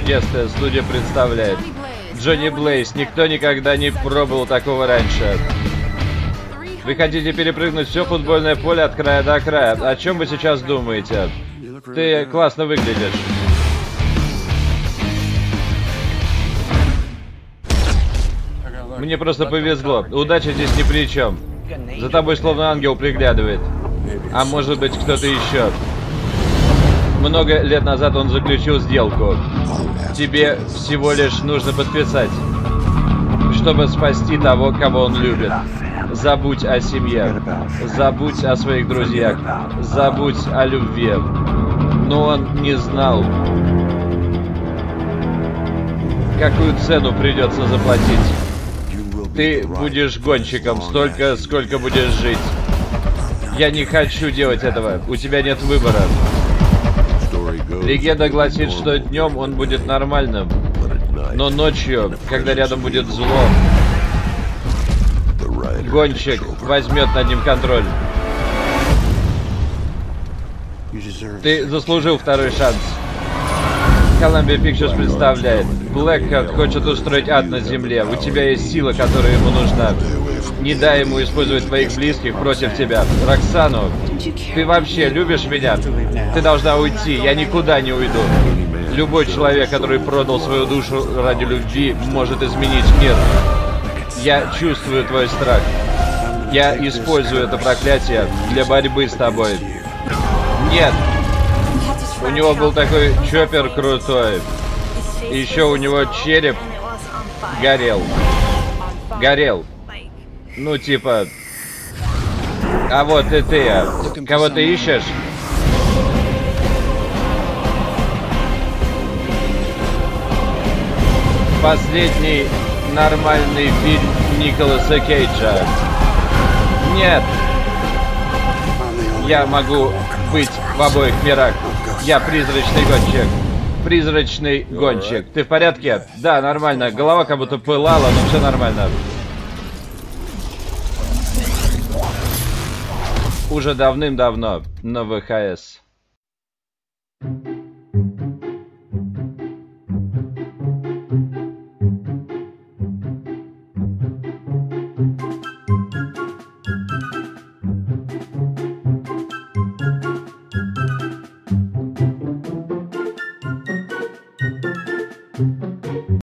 Чудесная студия представляет Джонни Блэйз. Никто никогда не пробовал такого раньше. Вы хотите перепрыгнуть все футбольное поле от края до края. О чем вы сейчас думаете? Ты классно выглядишь. Мне просто повезло. Удача здесь ни при чем. За тобой словно ангел приглядывает. А может быть, кто-то еще. Много лет назад он заключил сделку. Тебе всего лишь нужно подписать, чтобы спасти того, кого он любит. Забудь о семье, забудь о своих друзьях, забудь о любви. Но он не знал, какую цену придется заплатить. Ты будешь гонщиком столько, сколько будешь жить. Я не хочу делать этого. У тебя нет выбора. Легенда гласит, что днем он будет нормальным, но ночью, когда рядом будет зло, гонщик возьмет над ним контроль. Ты заслужил второй шанс. Columbia Pictures представляет. Блэкхарт хочет устроить ад на земле. У тебя есть сила, которая ему нужна. Не дай ему использовать твоих близких против тебя. Роксану, ты вообще любишь меня? Ты должна уйти, я никуда не уйду. Любой человек, который продал свою душу ради любви, может изменить мир. Я чувствую твой страх. Я использую это проклятие для борьбы с тобой. Нет! У него был такой чоппер крутой. Еще у него череп горел. Ну, типа... А вот и ты. Кого ты ищешь? Последний нормальный фильм Николаса Кейджа. Нет. Я могу быть в обоих мирах. Я призрачный гонщик. Ты в порядке? Да, нормально. Голова как будто пылала, но все нормально. Уже давным-давно на ВХС.